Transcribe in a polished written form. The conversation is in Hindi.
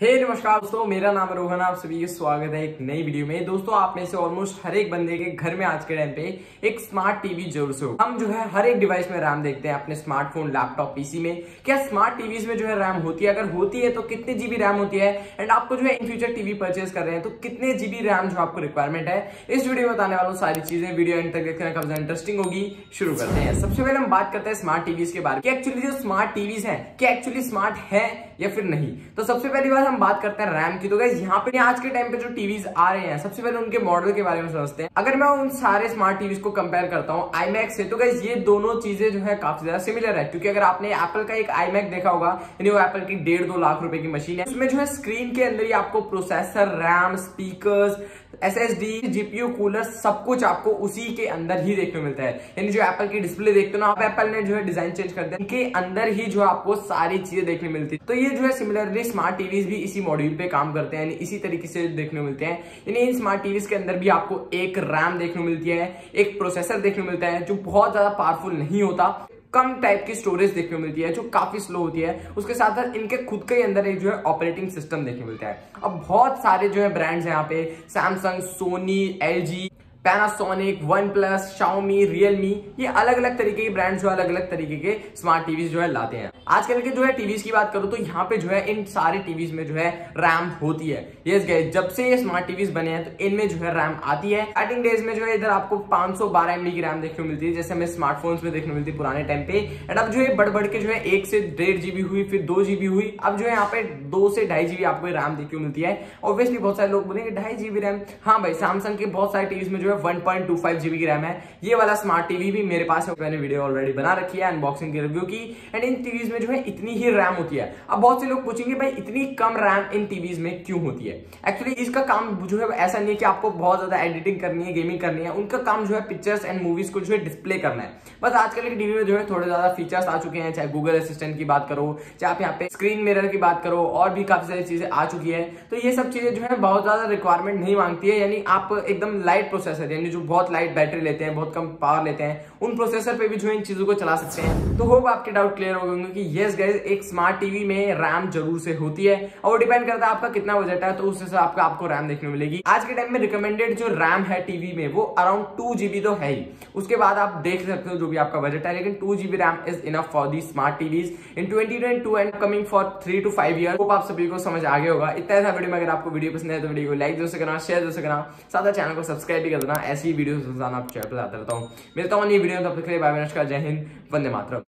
हे नमस्कार दोस्तों, मेरा नाम रोहन, आप सभी का स्वागत है एक नई वीडियो में। दोस्तों, आप में से ऑलमोस्ट हर एक बंदे के घर में आज के टाइम पे एक स्मार्ट टीवी जरूर से हो। हम जो है हर एक डिवाइस में रैम देखते हैं, अपने स्मार्टफोन, लैपटॉप, पीसी में। क्या स्मार्ट टीवीज में जो है रैम होती है? अगर होती है तो कितने जीबी रैम होती है? एंड आपको जो है इन फ्यूचर टीवी परचेज कर रहे हैं तो कितने जीबी रैम जो आपको रिक्वायरमेंट है, इस वीडियो में बताने वाला हूँ सारी चीजें। वीडियो एंड तक देखना काफी इंटरेस्टिंग होगी। शुरू करते हैं। सबसे पहले हम बात करते हैं स्मार्ट टीवीज के बारे में। एक्चुअली जो स्मार्ट टीवीज है क्या एक्चुअली स्मार्ट है या फिर नहीं? तो सबसे पहली बार हम बात करते हैं रैम की। तो गाइस, यहाँ पे आज के टाइम पे जो टीवीज आ रहे हैं, सबसे पहले उनके मॉडल के बारे में समझते हैं। अगर मैं उन सारे स्मार्ट टीवीज को कंपेयर करता हूँ iMac से, तो गाइस ये दोनों चीजें जो है काफी ज्यादा सिमिलर है। क्योंकि अगर आपने एप्पल का एक iMac देखा होगा, यानी वो एप्पल की 1.5-2 लाख रुपए की मशीन है, उसमें जो है स्क्रीन के अंदर ही आपको processor, RAM, speakers, SSD, GPU, cooler, सब कुछ आपको उसी के अंदर ही देखने को मिलता है। यानी जो एप्पल की डिस्प्ले देखते हो ना, एप्पल ने जो है डिजाइन चेंज कर दिया, इनके अंदर ही जो आपको सारी चीजें देखने मिलती है। तो ये जो है सिमिलरली स्मार्ट टीवीज भी इसी मॉड्यूल पे काम करते हैं, यानी इसी तरीके से देखने को मिलते हैं। यानी इन स्मार्ट टीवीज के अंदर भी आपको एक रैम देखने को मिलती है, एक प्रोसेसर देखने को मिलता है जो बहुत ज्यादा पावरफुल नहीं होता, कम टाइप की स्टोरेज देखने को मिलती है जो काफी स्लो होती है। उसके साथ साथ इनके खुद के अंदर एक जो है ऑपरेटिंग सिस्टम देखने को मिलता है। अब बहुत सारे जो है ब्रांड्स हैं यहाँ पे, Samsung, Sony, LG, Panasonic, OnePlus, Xiaomi, Realme, ये अलग अलग तरीके के ब्रांड्स जो अलग अलग तरीके के स्मार्ट टीवीज जो है लाते हैं। आजकल के जो है टीवीज की बात करूं तो यहाँ पे जो है इन सारे टीवीज में जो है रैम होती है। यस गाइस, जब से ये स्मार्ट टीवीज बने हैं तो इनमें जो है रैम आती है। स्टार्टिंग डेज में जो है इधर आपको 512 MB की रैम देखने को मिलती है, जैसे हमें स्मार्टफोन्स में देखने को मिलती है पुराने टाइम पे। एंड अब जो है बढ़ के जो है 1 से 1.5 GB हुई, फिर 2 GB हुई, अब जो है यहाँ पे 2 से 2.5 GB आपको रैम देखने को मिलती है। ऑब्वियसली बहुत सारे लोग बोलेंगे 2.5 GB रैम। हाँ भाई, सैमसंग के बहुत सारे टीवीज में 1.25 GB की रैम है। ये वाला स्मार्ट टीवी भी मेरे पास है, मैंने वीडियो ऑलरेडी बना रखी है अनबॉक्सिंग की, रिव्यू की। एंड इन टीवीज में जो है इतनी ही रैम होती है। अब बहुत से लोग पूछेंगे भाई इतनी कम रैम इन टीवीज में क्यों होती है? एक्चुअली इसका काम जो है ऐसा नहीं है कि आपको बहुत ज्यादा एडिटिंग करनी है, गेमिंग करनी है। उनका काम जो है पिक्चर्स एंड मूवीज को जो है डिस्प्ले करना है। बस आजकल के टीवी में जो है थोड़े ज्यादा फीचर्स आ चुके हैं, चाहे गूगल असिस्टेंट की बात करो, चाहे आप यहाँ पे स्क्रीन मिरर की बात करो, और भी काफी सारी चीजें आ चुकी है। तो ये सब चीजें जो है बहुत ज्यादा रिक्वायरमेंट नहीं मांगती है। यानी आप एकदम लाइट प्रोसेस, यानी जो बहुत लाइट बैटरी लेते हैं, बहुत कम पावर लेते हैं, उन प्रोसेसर पे भी जो इन चीजों को चला सकते हैं। तो होप आपके डाउट क्लियर हो गए कि यस गाइस, एक स्मार्ट टीवी में रैम जरूर से होती है। और डिपेंड करता है आपका कितना बजट है, तो उस हिसाब से आपको रैम देखने को मिलेगी। आज के टाइम में रिकमेंडेड जो रैम है टीवी में वो अराउंड 2 GB तो है ही। उसके बाद आप देख सकते हो जो भी आपका बजट है, लेकिन 2 GB RAM is enough for the smart TVs in 2022 and coming for 3 to 5 year. Hope आप सभी को समझ आ गया होगा। इतना सा वीडियो में अगर आपको वीडियो पसंद है तो वीडियो को लाइक जरूर से करना, शेयर जरूर से करना, साथ ही चैनल को सब्सक्राइब भी करना। ऐसी वीडियोस रोजाना आप चैनल पर आता रहता हूँ। मिलता हूँ नई वीडियो में, तब तक के लिए बाय बाय, नमस्कार, जय हिंद, वंदे मातरम।